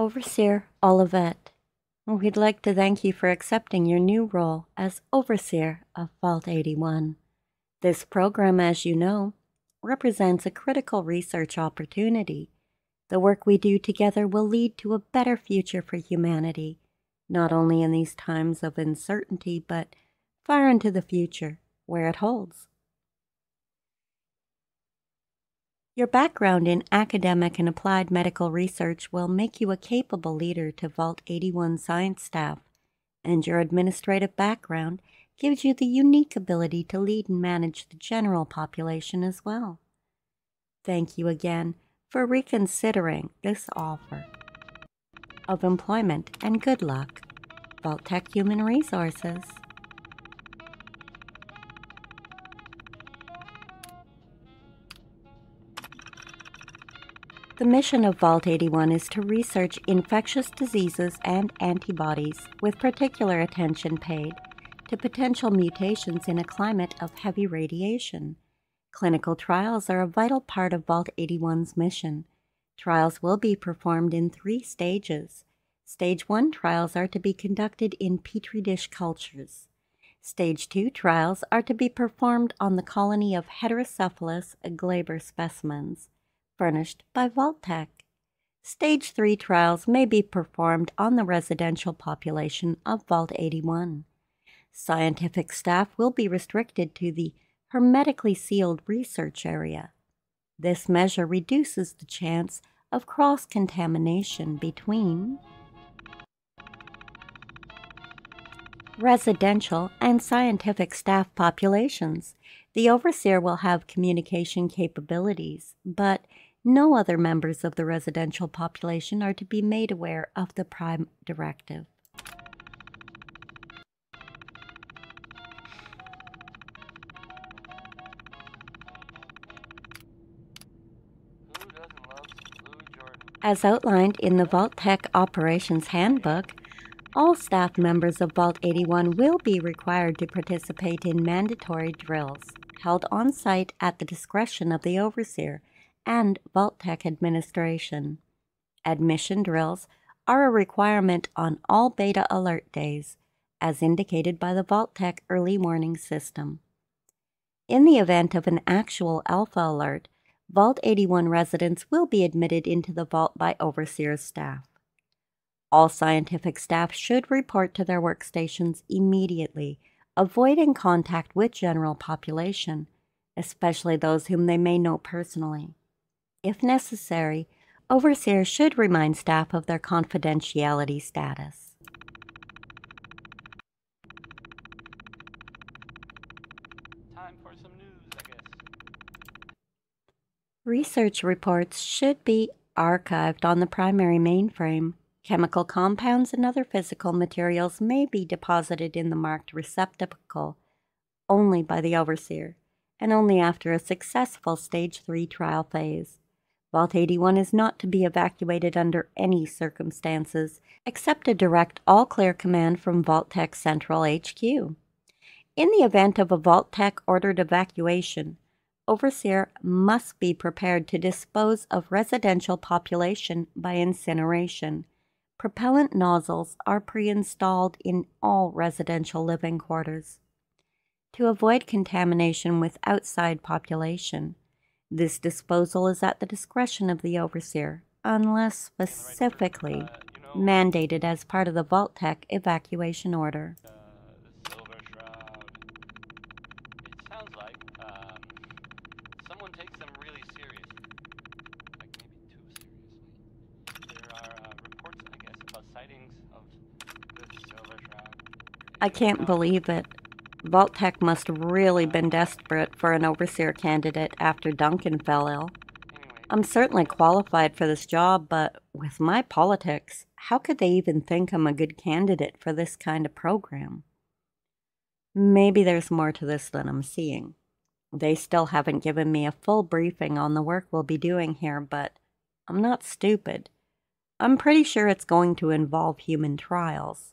Overseer Olivet, we'd like to thank you for accepting your new role as Overseer of Vault 81. This program, as you know, represents a critical research opportunity. The work we do together will lead to a better future for humanity, not only in these times of uncertainty, but far into the future, where it holds. Your background in academic and applied medical research will make you a capable leader to Vault 81 science staff, and your administrative background gives you the unique ability to lead and manage the general population as well. Thank you again for reconsidering this offer of employment, and good luck. Vault-Tec Human Resources. The mission of Vault 81 is to research infectious diseases and antibodies, with particular attention paid to potential mutations in a climate of heavy radiation. Clinical trials are a vital part of Vault 81's mission. Trials will be performed in 3 stages. Stage 1 trials are to be conducted in Petri dish cultures. Stage 2 trials are to be performed on the colony of Heterocephalus glaber specimens, furnished by Vault-Tec. Stage 3 trials may be performed on the residential population of Vault 81. Scientific staff will be restricted to the hermetically sealed research area. This measure reduces the chance of cross-contamination between residential and scientific staff populations. The overseer will have communication capabilities, but no other members of the residential population are to be made aware of the prime directive. As outlined in the Vault-Tec Operations Handbook, all staff members of Vault 81 will be required to participate in mandatory drills held on-site at the discretion of the Overseer and Vault-Tec administration. Admission drills are a requirement on all beta alert days, as indicated by the Vault-Tec early warning system. In the event of an actual alpha alert, Vault 81 residents will be admitted into the vault by Overseer's staff. All scientific staff should report to their workstations immediately, avoiding contact with general population, especially those whom they may know personally. If necessary, Overseer should remind staff of their confidentiality status. Research reports should be archived on the primary mainframe. Chemical compounds and other physical materials may be deposited in the marked receptacle only by the overseer, and only after a successful Stage 3 trial phase. Vault 81 is not to be evacuated under any circumstances, except a direct all-clear command from Vault-Tec Central HQ. In the event of a Vault-Tec ordered evacuation, Overseer must be prepared to dispose of residential population by incineration. Propellant nozzles are pre-installed in all residential living quarters to avoid contamination with outside population. This disposal is at the discretion of the overseer, unless specifically mandated as part of the Vault-Tec evacuation order. I can't believe it. Vault-Tec must really been desperate for an overseer candidate after Duncan fell ill. I'm certainly qualified for this job, but with my politics, how could they even think I'm a good candidate for this kind of program? Maybe there's more to this than I'm seeing. They still haven't given me a full briefing on the work we'll be doing here, but I'm not stupid. I'm pretty sure it's going to involve human trials.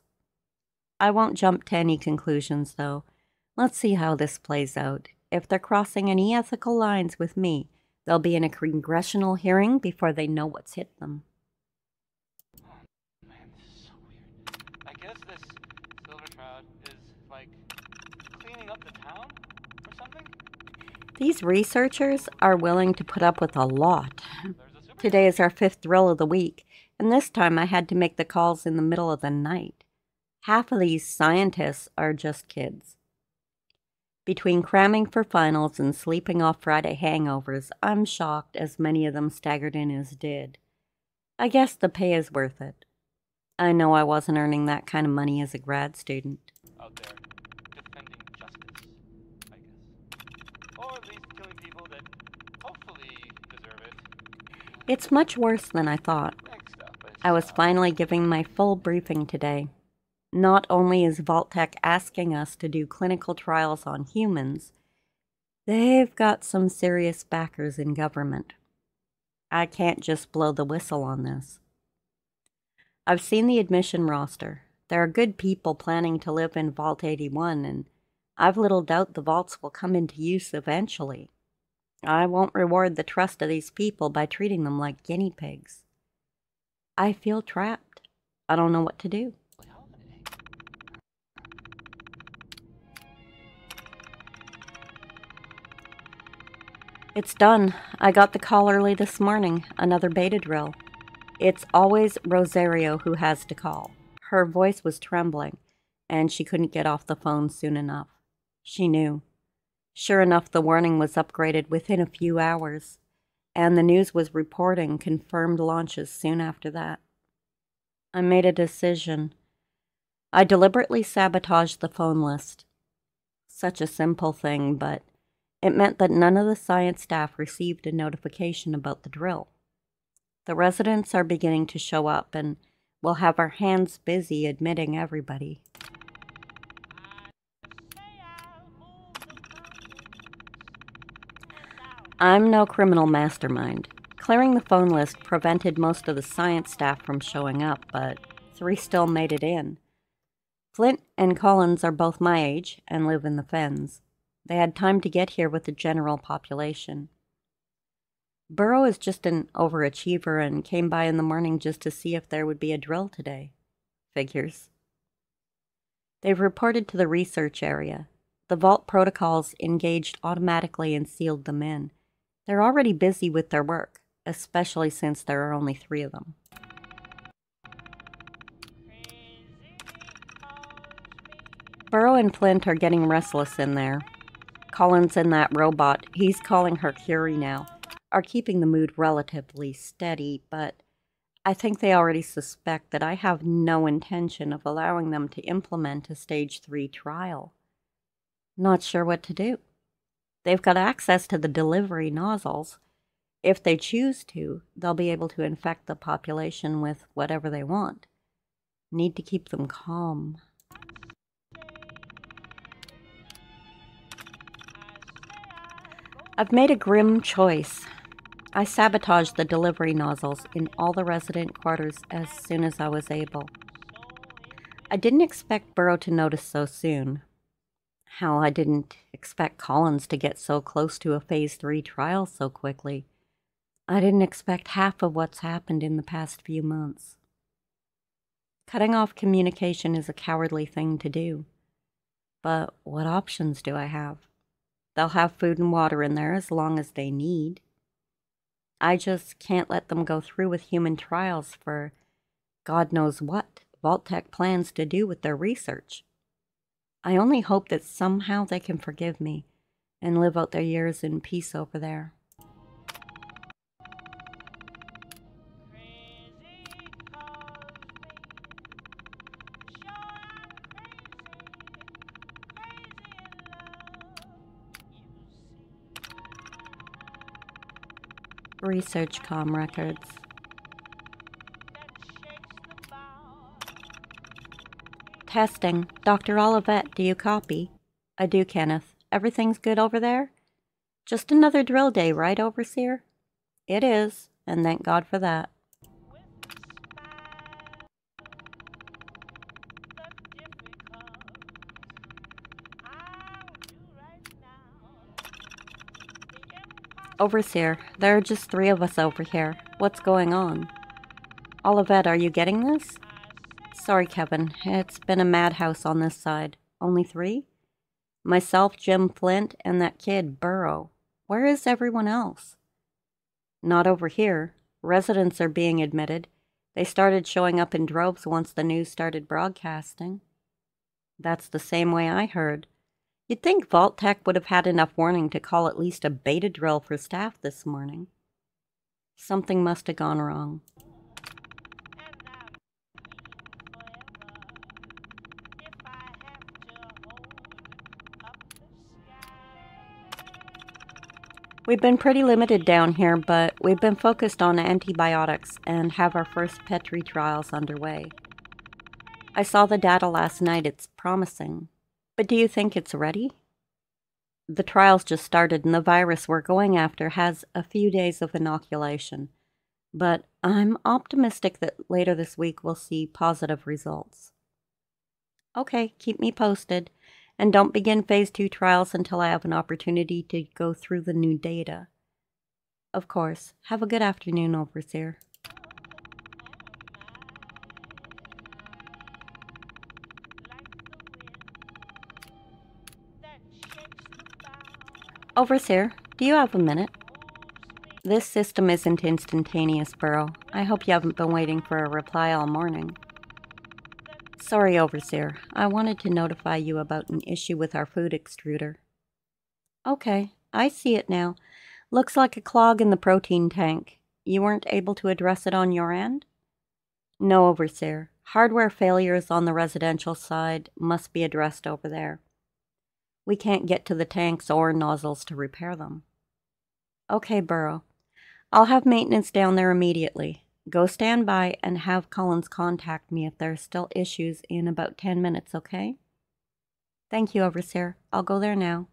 I won't jump to any conclusions, though. Let's see how this plays out. If they're crossing any ethical lines with me, they'll be in a congressional hearing before they know what's hit them. this silver crowd is, like, cleaning up the town or something? These researchers are willing to put up with a lot. Today is our 5th drill of the week, and this time I had to make the calls in the middle of the night. Half of these scientists are just kids. Between cramming for finals and sleeping off Friday hangovers, I'm shocked as many of them staggered in as did. I guess the pay is worth it. I know I wasn't earning that kind of money as a grad student. Out there, defending justice, I guess. Or at least killing people that hopefully deserve it. It's much worse than I thought. I was finally giving my full briefing today. Not only is Vault-Tec asking us to do clinical trials on humans, they've got some serious backers in government. I can't just blow the whistle on this. I've seen the admission roster. There are good people planning to live in Vault 81, and I've little doubt the vaults will come into use eventually. I won't reward the trust of these people by treating them like guinea pigs. I feel trapped. I don't know what to do. It's done. I got the call early this morning, another beta drill. It's always Rosario who has to call. Her voice was trembling, and she couldn't get off the phone soon enough. She knew. Sure enough, the warning was upgraded within a few hours, and the news was reporting confirmed launches soon after that. I made a decision. I deliberately sabotaged the phone list. Such a simple thing, but it meant that none of the science staff received a notification about the drill. The residents are beginning to show up, and we'll have our hands busy admitting everybody. I'm no criminal mastermind. Clearing the phone list prevented most of the science staff from showing up, but 3 still made it in. Flint and Collins are both my age and live in the Fens. They had time to get here with the general population. Burrow is just an overachiever and came by in the morning just to see if there would be a drill today. Figures. They've reported to the research area. The vault protocols engaged automatically and sealed them in. They're already busy with their work, especially since there are only 3 of them. Burrow and Flint are getting restless in there. Collins and that robot, he's calling her Curie now, are keeping the mood relatively steady, but I think they already suspect that I have no intention of allowing them to implement a stage 3 trial. Not sure what to do. They've got access to the delivery nozzles. If they choose to, they'll be able to infect the population with whatever they want. Need to keep them calm. I've made a grim choice. I sabotaged the delivery nozzles in all the resident quarters as soon as I was able. I didn't expect Burrow to notice so soon. Hell, I didn't expect Collins to get so close to a Phase 3 trial so quickly. I didn't expect half of what's happened in the past few months. Cutting off communication is a cowardly thing to do. But what options do I have? They'll have food and water in there as long as they need. I just can't let them go through with human trials for God knows what Vault-Tec plans to do with their research. I only hope that somehow they can forgive me and live out their years in peace over there. Research comm records. Testing. Dr. Olivet, do you copy? I do, Kenneth. Everything's good over there? Just another drill day, right, Overseer? It is, and thank God for that. Overseer, there are just 3 of us over here. What's going on? Olivet, are you getting this? Sorry, Kevin. It's been a madhouse on this side. Only three? Myself, Jim Flint, and that kid, Burrow. Where is everyone else? Not over here. Residents are being admitted. They started showing up in droves once the news started broadcasting. That's the same way I heard. You'd think Vault-Tec would have had enough warning to call at least a beta drill for staff this morning. Something must have gone wrong. We've been pretty limited down here, but we've been focused on antibiotics and have our first Petri trials underway. I saw the data last night. It's promising. But do you think it's ready? The trials just started, and the virus we're going after has a few days of inoculation. But I'm optimistic that later this week we'll see positive results. Okay, keep me posted. And don't begin Phase 2 trials until I have an opportunity to go through the new data. Of course. Have a good afternoon, Overseer. Overseer, do you have a minute? This system isn't instantaneous, Burrow. I hope you haven't been waiting for a reply all morning. Sorry, Overseer. I wanted to notify you about an issue with our food extruder. Okay, I see it now. Looks like a clog in the protein tank. You weren't able to address it on your end? No, Overseer. Hardware failures on the residential side must be addressed over there. We can't get to the tanks or nozzles to repair them. Okay, Burrow. I'll have maintenance down there immediately. Go stand by and have Collins contact me if there are still issues in about 10 minutes, okay? Thank you, Overseer. I'll go there now.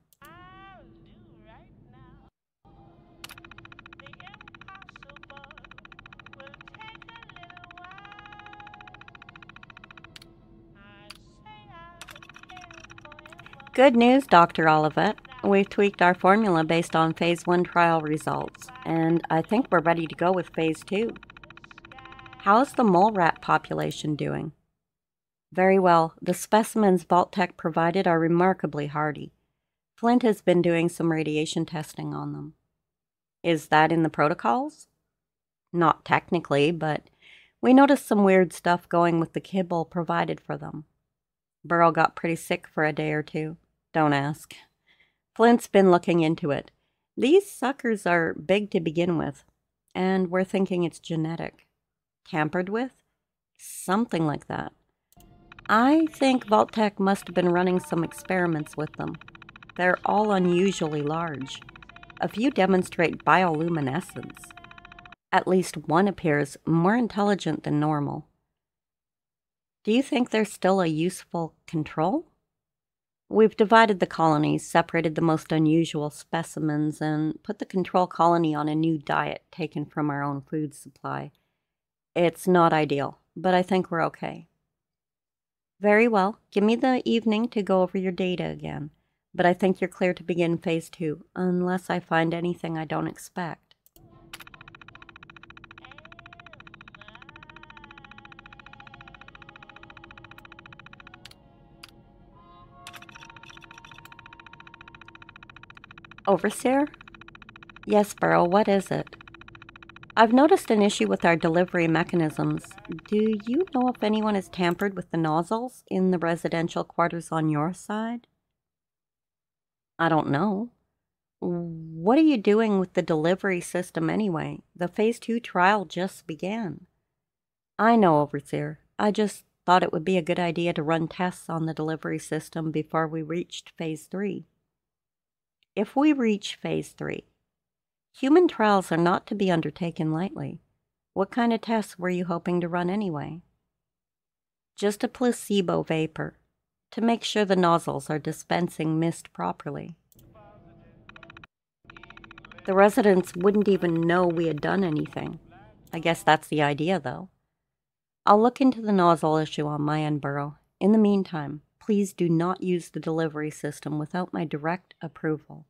Good news, Dr. Olivet. We've tweaked our formula based on Phase 1 trial results, and I think we're ready to go with Phase 2. How's the mole rat population doing? Very well. The specimens Vault-Tec provided are remarkably hardy. Flint has been doing some radiation testing on them. Is that in the protocols? Not technically, but we noticed some weird stuff going with the kibble provided for them. Burrow got pretty sick for a day or two. Don't ask. Flint's been looking into it. These suckers are big to begin with, and we're thinking it's genetic. Tampered with? Something like that. I think Vault-Tec must have been running some experiments with them. They're all unusually large. A few demonstrate bioluminescence. At least one appears more intelligent than normal. Do you think there's still a useful control? We've divided the colonies, separated the most unusual specimens, and put the control colony on a new diet taken from our own food supply. It's not ideal, but I think we're okay. Very well. Give me the evening to go over your data again, but I think you're clear to begin Phase 2, unless I find anything I don't expect. Overseer? Yes, Burrow, what is it? I've noticed an issue with our delivery mechanisms. Do you know if anyone has tampered with the nozzles in the residential quarters on your side? I don't know. What are you doing with the delivery system anyway? The Phase 2 trial just began. I know, Overseer. I just thought it would be a good idea to run tests on the delivery system before we reached Phase 3. If we reach Phase 3, human trials are not to be undertaken lightly. What kind of tests were you hoping to run anyway? Just a placebo vapor, to make sure the nozzles are dispensing mist properly. The residents wouldn't even know we had done anything. I guess that's the idea, though. I'll look into the nozzle issue on my end, Burrow. In the meantime, please do not use the delivery system without my direct approval.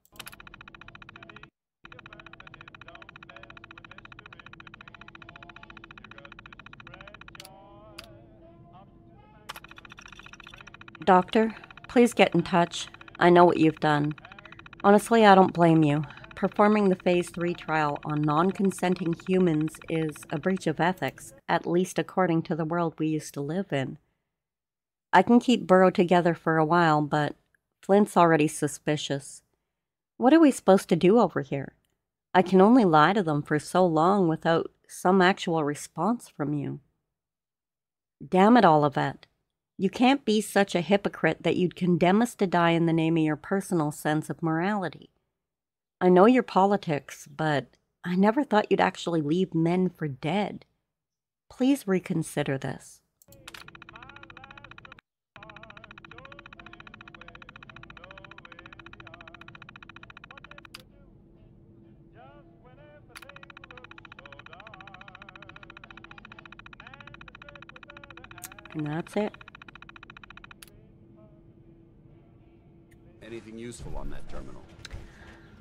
Doctor, please get in touch. I know what you've done. Honestly, I don't blame you. Performing the Phase 3 trial on non-consenting humans is a breach of ethics, at least according to the world we used to live in. I can keep Burrow together for a while, but Flint's already suspicious. What are we supposed to do over here? I can only lie to them for so long without some actual response from you. Damn it, Olivet. You can't be such a hypocrite that you'd condemn us to die in the name of your personal sense of morality. I know your politics, but I never thought you'd actually leave men for dead. Please reconsider this. And that's it. Anything useful on that terminal?